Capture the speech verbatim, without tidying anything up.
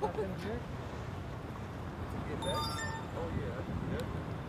Nothing here? It's a good day. Oh yeah, that's good.